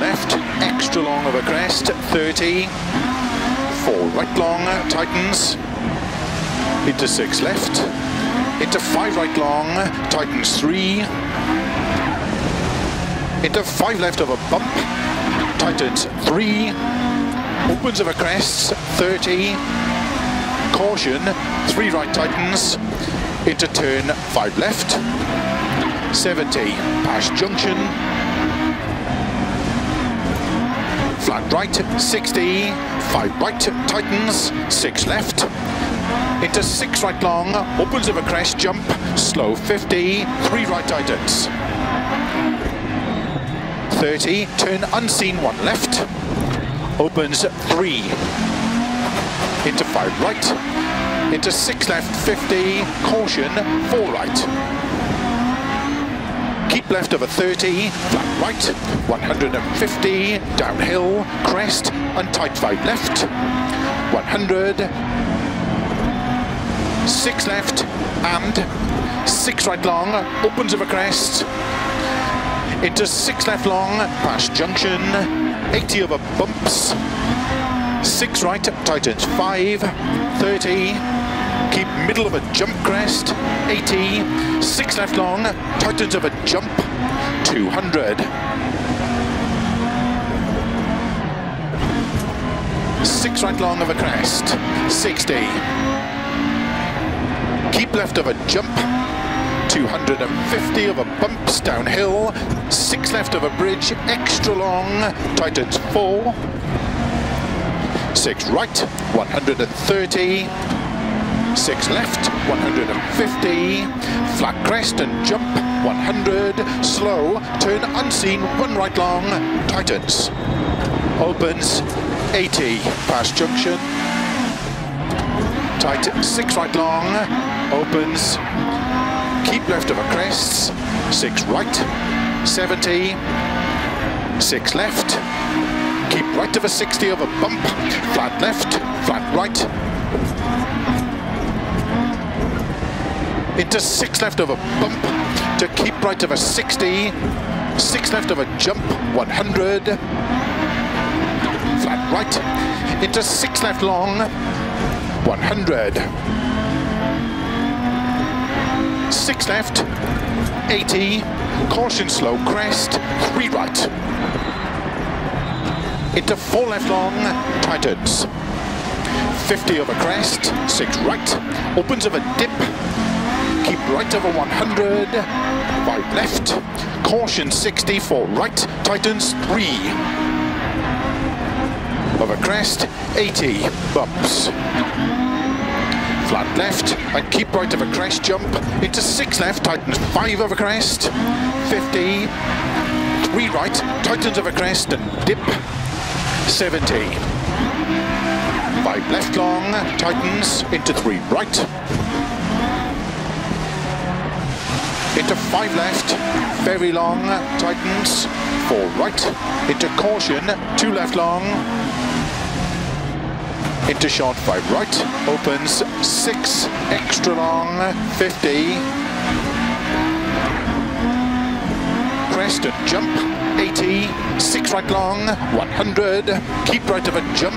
left, extra long over crest, 30. Four right long, tightens. Into six left. Into five right long, tightens three. Into five left over bump, tightens three. Opens over crest, 30. Caution, three right tightens. Into turn five left. 70, past junction. Flat right, 60, five right, tightens, six left. Into six right long, opens of a crest jump, slow 50, three right tightens. 30, turn unseen, one left, opens three. Into five right, into six left, 50, caution, four right. Keep left over 30, flat right, 150, downhill, crest, and tight five left, 100, six left, and six right long, opens over crest, into six left long, past junction, 80 over bumps, six right, tightens five, 30, keep middle of a jump crest, 80, six left long, tightens of a jump, 200. Six right long of a crest, 60. Keep left of a jump, 250 of a bumps downhill, six left of a bridge, extra long, tightens four. Six right, 130. Six left, 150, flat crest and jump, 100, slow, turn unseen, one right long, tightens, opens, 80, past junction, tight, six right long, opens, keep left of a crest, six right, 70, six left, keep right of a 60 of a bump, flat left, flat right, into six left of a bump, to keep right of a 60, six left of a jump, 100, flat right, into six left long, 100, six left, 80, caution slow crest, three right, into four left long, tightens, 50 over crest, six right, opens of a dip, keep right over 100, five left, caution 60 for right, tightens three. Over crest, 80, bumps. Flat left, and keep right over crest jump, into six left, tightens five over crest, 50. Three right, tightens over crest and dip, 70. Five left long, tightens into three right. Into five left, very long, tightens, four right, into caution, two left long, into short five right, opens, six, extra long, 50, crest and jump, 80, six right long, 100, keep right of a jump,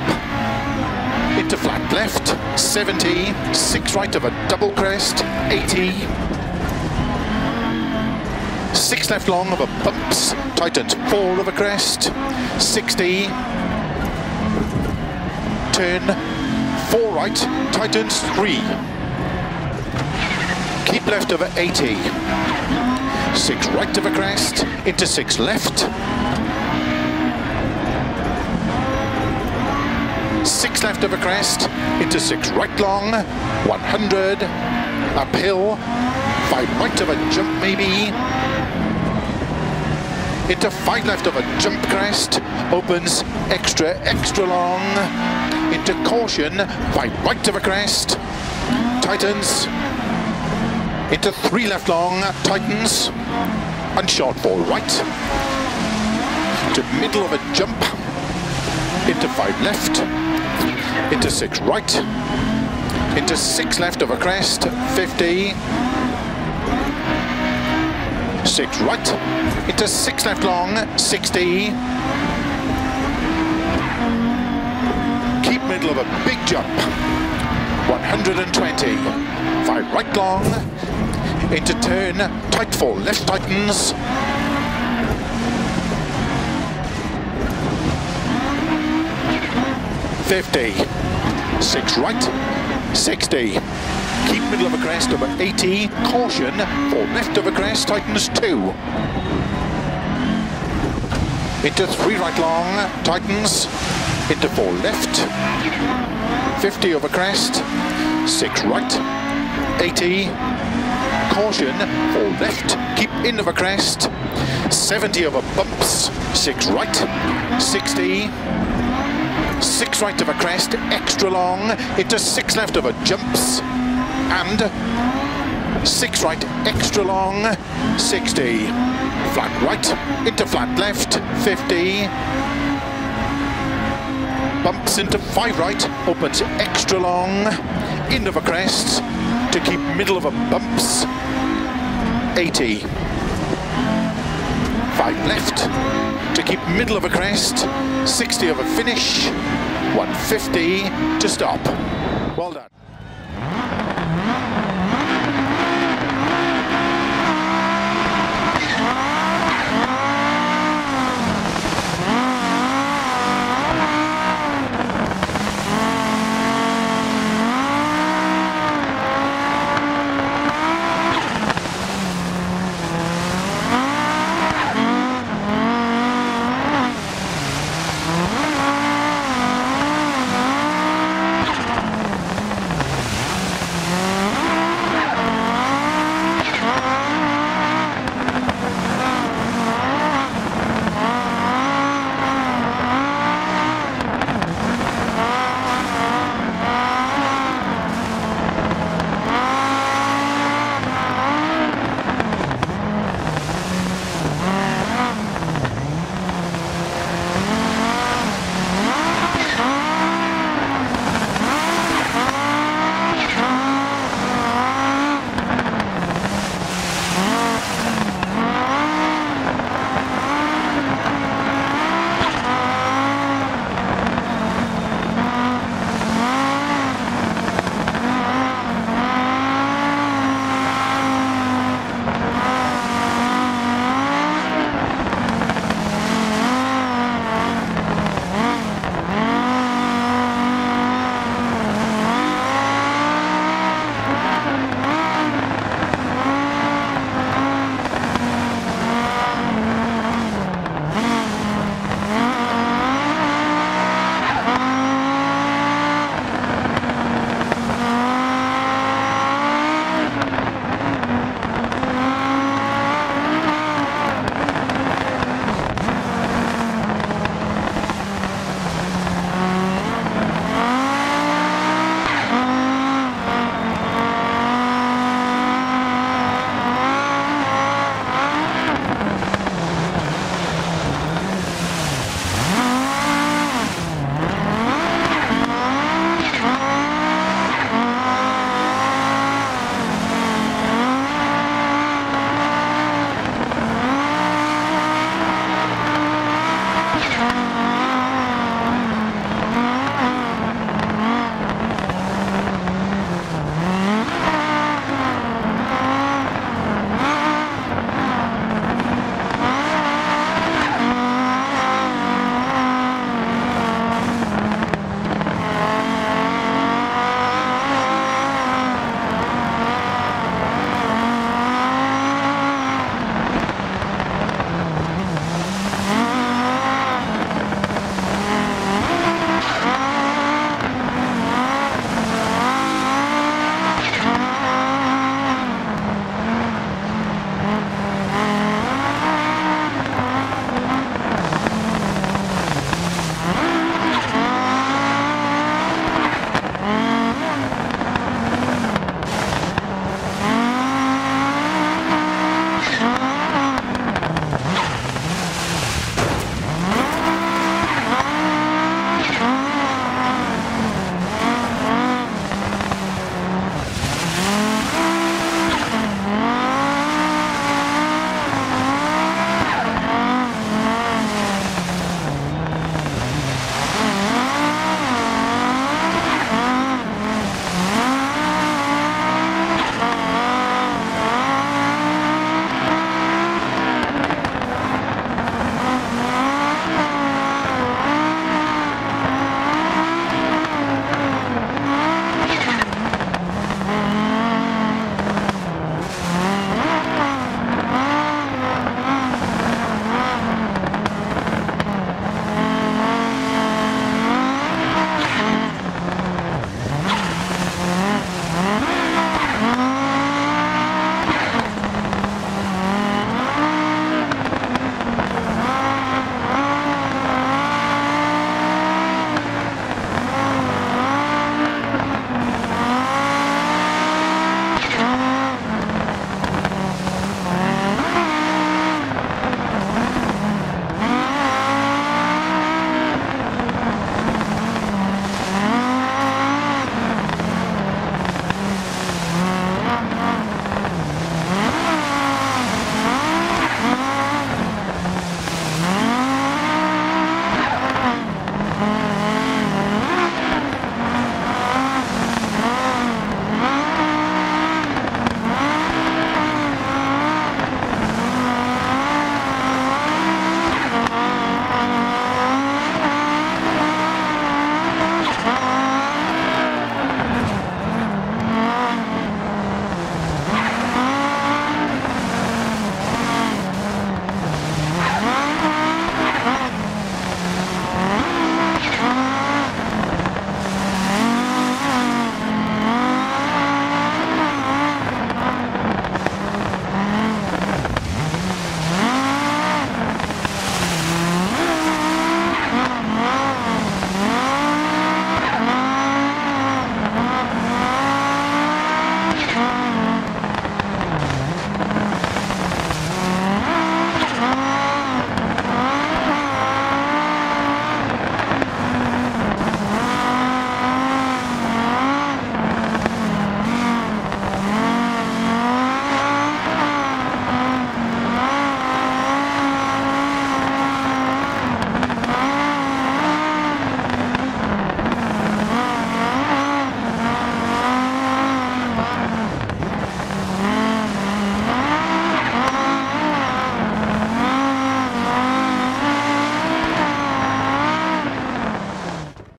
into flat left, 70, six right of a double crest, 80, six left long of a bumps, tightens four of a crest, 60, turn four right, tightens three, keep left of a 80, six right of a crest, into six left, six left of a crest, into six right long, 100, uphill, five right of a jump maybe, into five left of a jump crest, opens extra, extra long, into caution, five right of a crest, tightens, into three left long, tightens, and short ball right, to middle of a jump, into five left, into six right, into six left of a crest, 50, six right, into six left long, 60, middle of a big jump. 120. Five right long. Into turn. Tight for left tightens. Six right. 60. Keep middle of a crest over 80. Caution for left of a crest tightens 2. Into 3 right long tightens. Into 4 left. 50 over crest. 6 right. 80. Caution for left. Keep in of a crest. 70 over bumps. 6 right. 60. 6 right of a crest, extra long, into 6 left of a jumps, and 6 right, extra long, 60, flat right, into flat left, 50, bumps into 5 right, opens extra long, end of a crest, to keep middle of a bumps, 80, 5 left, to keep middle of a crest, 60 of a finish, 150 to stop. Well done.